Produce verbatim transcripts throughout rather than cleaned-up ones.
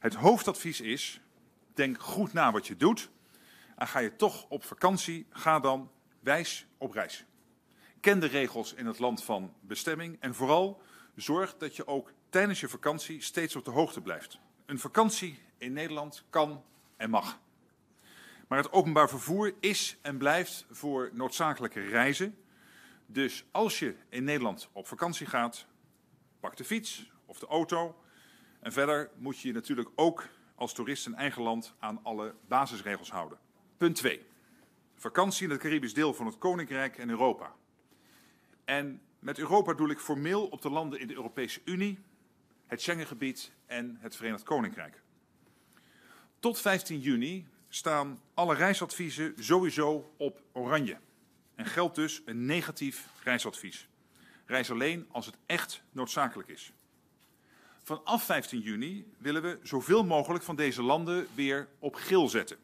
Het hoofdadvies is, denk goed na wat je doet. En ga je toch op vakantie, ga dan wijs op reis. Ken de regels in het land van bestemming en vooral zorg dat je ook tijdens je vakantie steeds op de hoogte blijft. Een vakantie in Nederland kan en mag. Maar het openbaar vervoer is en blijft voor noodzakelijke reizen. Dus als je in Nederland op vakantie gaat, pak de fiets of de auto. En verder moet je je natuurlijk ook als toerist in eigen land aan alle basisregels houden. Punt twee. Vakantie in het Caribisch deel van het Koninkrijk en Europa. En met Europa doel ik formeel op de landen in de Europese Unie, het Schengengebied en het Verenigd Koninkrijk. Tot vijftien juni staan alle reisadviezen sowieso op oranje. En geldt dus een negatief reisadvies. Reis alleen als het echt noodzakelijk is. Vanaf vijftien juni willen we zoveel mogelijk van deze landen weer op geel zetten.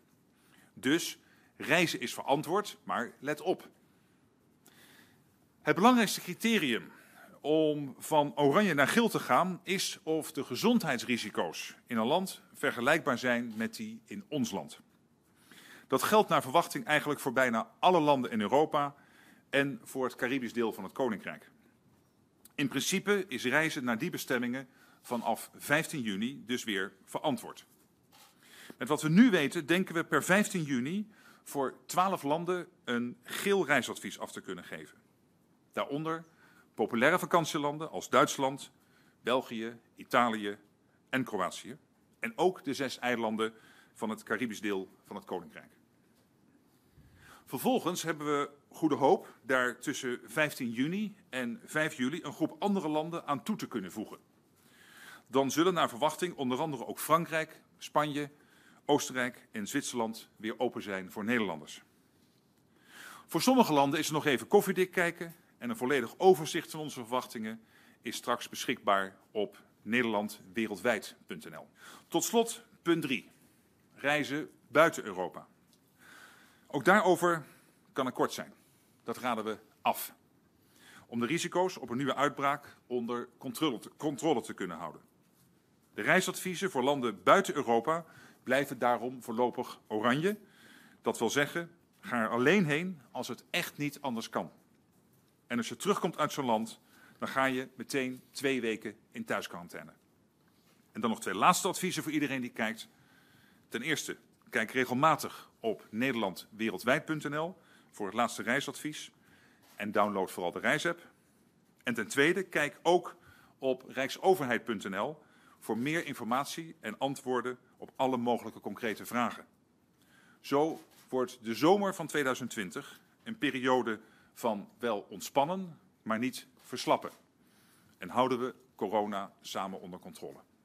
Dus reizen is verantwoord, maar let op. Het belangrijkste criterium om van oranje naar geel te gaan is of de gezondheidsrisico's in een land vergelijkbaar zijn met die in ons land. Dat geldt naar verwachting eigenlijk voor bijna alle landen in Europa en voor het Caribisch deel van het Koninkrijk. In principe is reizen naar die bestemmingen vanaf vijftien juni dus weer verantwoord. Met wat we nu weten denken we per vijftien juni voor twaalf landen een geel reisadvies af te kunnen geven. Daaronder populaire vakantielanden als Duitsland, België, Italië en Kroatië. En ook de zes eilanden van het Caribisch deel van het Koninkrijk. Vervolgens hebben we goede hoop daar tussen vijftien juni en vijf juli een groep andere landen aan toe te kunnen voegen. Dan zullen naar verwachting onder andere ook Frankrijk, Spanje, Oostenrijk en Zwitserland weer open zijn voor Nederlanders. Voor sommige landen is er nog even koffiedik kijken en een volledig overzicht van onze verwachtingen is straks beschikbaar op nederland wereldwijd punt n l. Tot slot punt drie. Reizen buiten Europa. Ook daarover kan ik kort zijn. Dat raden we af. Om de risico's op een nieuwe uitbraak onder controle te, controle te kunnen houden. De reisadviezen voor landen buiten Europa blijven daarom voorlopig oranje. Dat wil zeggen, ga er alleen heen als het echt niet anders kan. En als je terugkomt uit zo'n land, dan ga je meteen twee weken in thuisquarantaine. En dan nog twee laatste adviezen voor iedereen die kijkt. Ten eerste, kijk regelmatig op nederland wereldwijd punt n l voor het laatste reisadvies. En download vooral de reisapp. En ten tweede, kijk ook op rijksoverheid punt n l voor meer informatie en antwoorden op alle mogelijke concrete vragen. Zo wordt de zomer van tweeduizend twintig een periode van wel ontspannen, maar niet verslappen. En houden we corona samen onder controle.